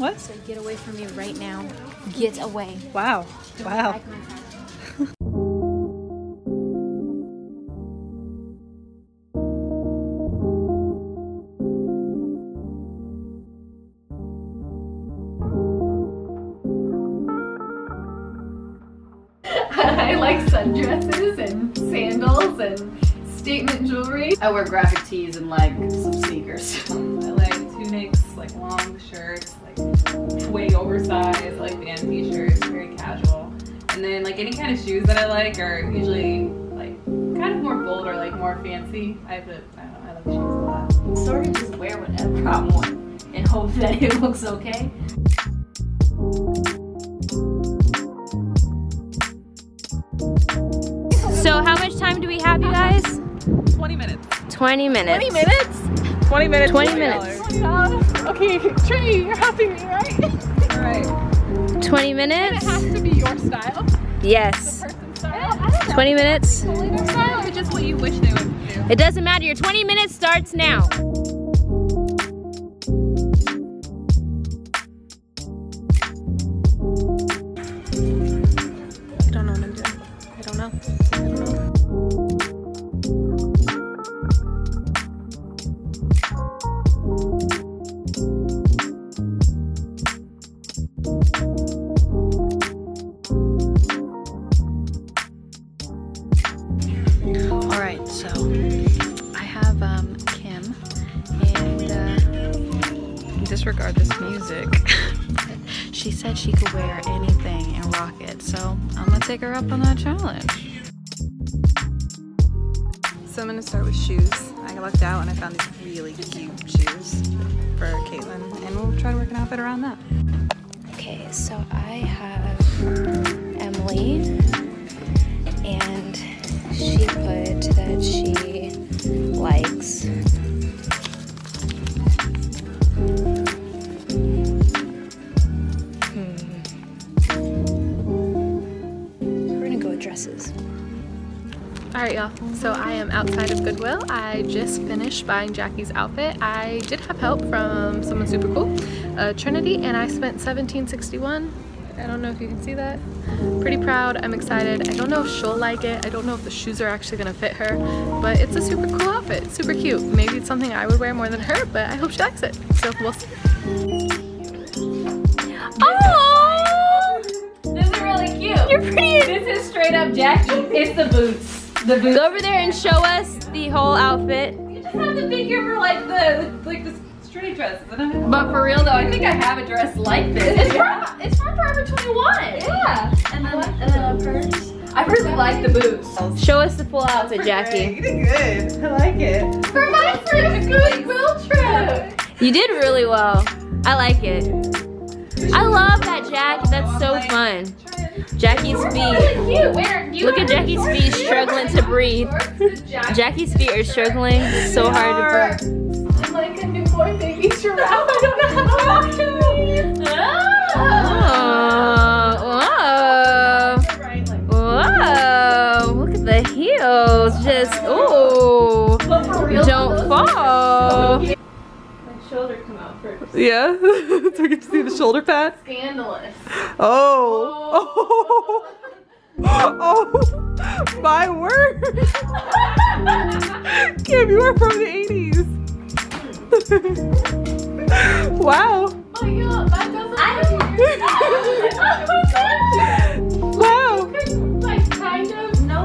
What? So get away from me right now. Get away. Wow. Wow. I like sundresses and sandals and statement jewelry. I wear graphic tees and like some sneakers. I like tunics, like long shirts, like way oversized, like fancy shirts, very casual. And then like any kind of shoes that I like are usually like kind of more bold or like more fancy. I like shoes a lot. Sort of just wear whatever I want and hope that it looks okay. So how much time do we have, you guys? 20 minutes. 20 minutes. 20 minutes? 20 minutes. 20 minutes. $20. Okay, Trinity, you're helping me, right? All right. 20 minutes. And it has to be your style. Yes. The person's style. I don't know. 20 minutes. Totally their style or just what you wish they would do? It doesn't matter. Your 20 minutes starts now. Kim, and disregard this music. She said she could wear anything and rock it, so I'm gonna take her up on that challenge. So I'm gonna start with shoes. I lucked out and I found these really cute shoes for Caitlyn, and we'll try to work an outfit around that. Okay, so I have Emily, and she put that she likes We're gonna go with dresses. Alright y'all, so I am outside of Goodwill. I just finished buying Jackie's outfit. I did have help from someone super cool, Trinity, and I spent $17.61. I don't know if you can see that. Pretty proud. I'm excited. I don't know if she'll like it. I don't know if the shoes are actually gonna fit her, but it's a super cool outfit. Super cute. Maybe it's something I would wear more than her, but I hope she likes it. So we'll see. Oh, this is really cute. You're pretty. This is straight up Jackie. It's the boots. The boots. Go over there and show us the whole outfit. You just have to figure for like the Trinity dresses. But for real though, I think I have a dress like this. It's from Forever 21. Yeah. And then a purse. I really like the boots. Show us the full outfit, Jackie. You did good. I like it. For my first Goodwill trip. You did really well. I like it. I love that, Jackie. That's so fun. Jackie's feet. Look at Jackie's feet struggling to breathe. Jackie's feet are struggling so hard to breathe. Like a newborn baby giraffe. I don't know how to walk to. Oh! Whoa! Look at the heels. Just ooh! Don't fall. My shoulder come out first. Yeah. So I get to see the shoulder pad. Scandalous. Oh! Oh! Oh! My word! Kim, you are from the 80s. Wow. Oh, yo, that doesn't wow. Like, kind of, no.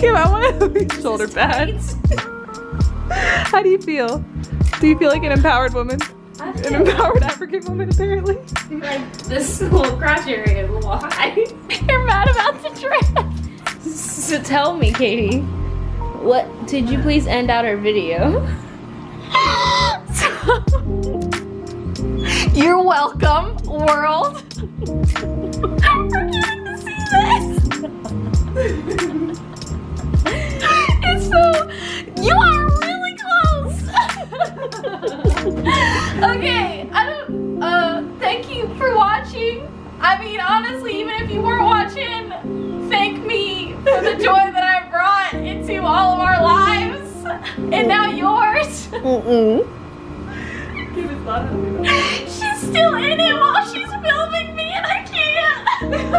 Kim, I want to shoulder pads. How do you feel? Do you feel like an empowered woman? An empowered African woman, apparently? Like, this little crotch area is a little high. You're mad about the dress. So tell me, Katie. What did you please end out our video? You're welcome, world. We're getting to see this. It's so you are really close. Okay, thank you for watching. I mean, honestly, even if you weren't watching, thank me for the joy that I brought into all of our lives, and now yours. Mm-mm. still in it while she's filming me and I can't.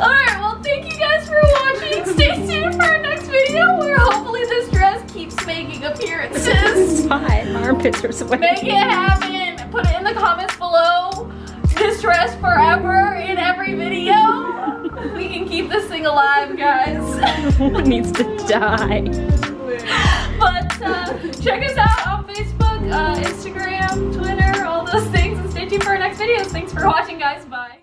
Alright, well thank you guys for watching. Stay tuned for our next video where hopefully this dress keeps making appearances. Fine, armpits are sweaty. Make it happen. Put it in the comments below. This dress forever in every video. We can keep this thing alive, guys. It needs to die. But check us out on Facebook, Instagram, Twitter, all those things. And stay tuned for our next videos. Thanks for watching, guys. Bye.